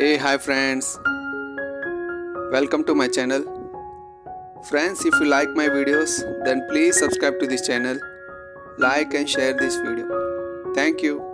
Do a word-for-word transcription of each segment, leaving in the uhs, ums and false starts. Hey, hi friends, welcome to my channel. Friends, if you like my videos, then please subscribe to this channel, like and share this video. Thank you.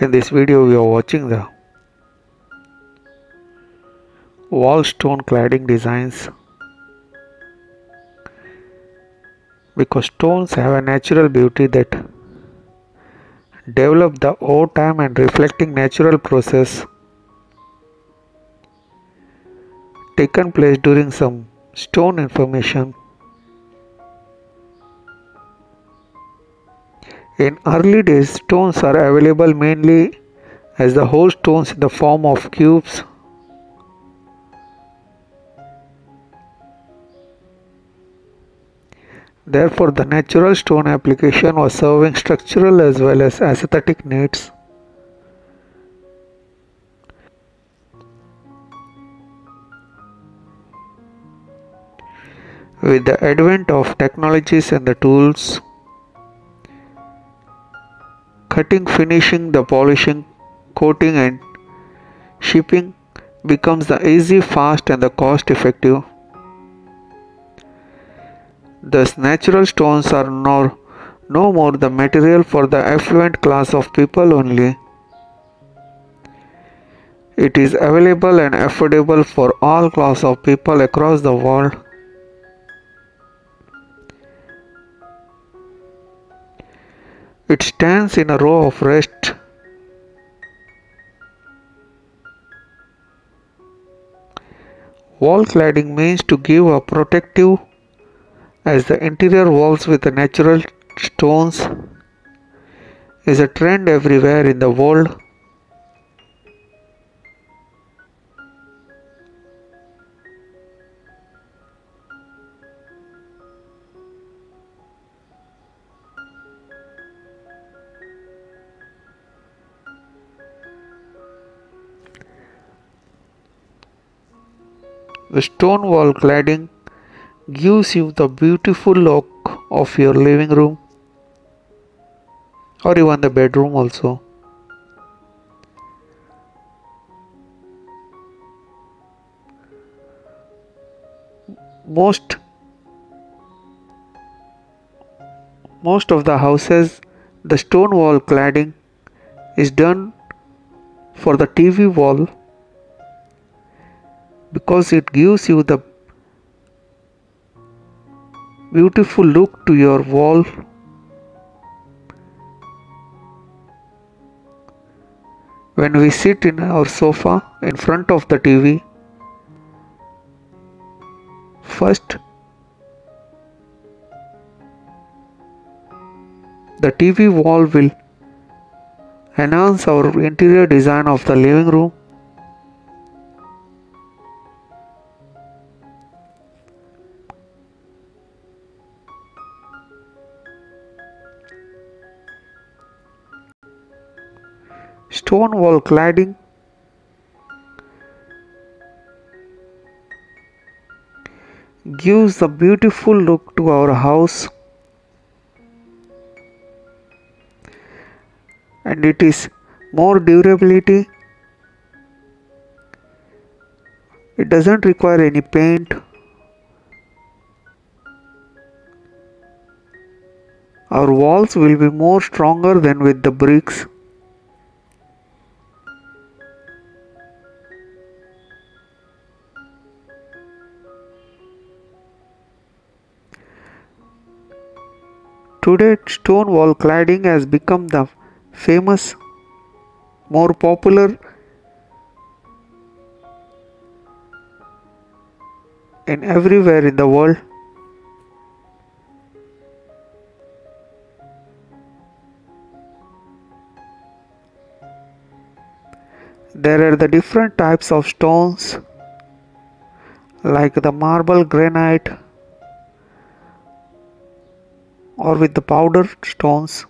In this video we are watching the wall stone cladding designs, because stones have a natural beauty that develop the over time and reflecting natural process taken place during some stone formation. In early days, stones are available mainly as the whole stones in the form of cubes. Therefore, the natural stone application was serving structural as well as aesthetic needs. With the advent of technologies and the tools, cutting, finishing, the polishing, coating and shipping becomes the easy, fast and the cost effective. Thus natural stones are no, no more the material for the affluent class of people only. It is available and affordable for all class of people across the world. It stands in a row of rest, wall cladding means to give a protective as the interior walls with the natural stones is a trend everywhere in the world. The stone wall cladding gives you the beautiful look of your living room or even the bedroom also. Most, most of the houses, the stone wall cladding is done for the T V wall, because it gives you the beautiful look to your wall. When we sit in our sofa in front of the T V, first the T V wall will enhance our interior design of the living room. stone wall cladding, gives a beautiful look to our house, and it is more durability. It doesn't require any paint . Our walls will be more stronger than with the bricks . Today stone wall cladding has become the famous, more popular and everywhere in the world. There are the different types of stones like the marble granite or with the powder stones.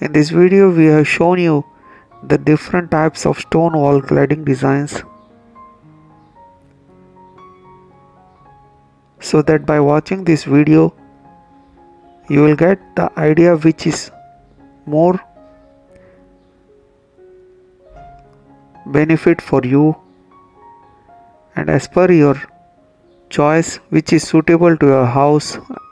In this video we have shown you the different types of stone wall cladding designs, so that by watching this video you will get the idea which is more benefit for you, and as per your choice which is suitable to your house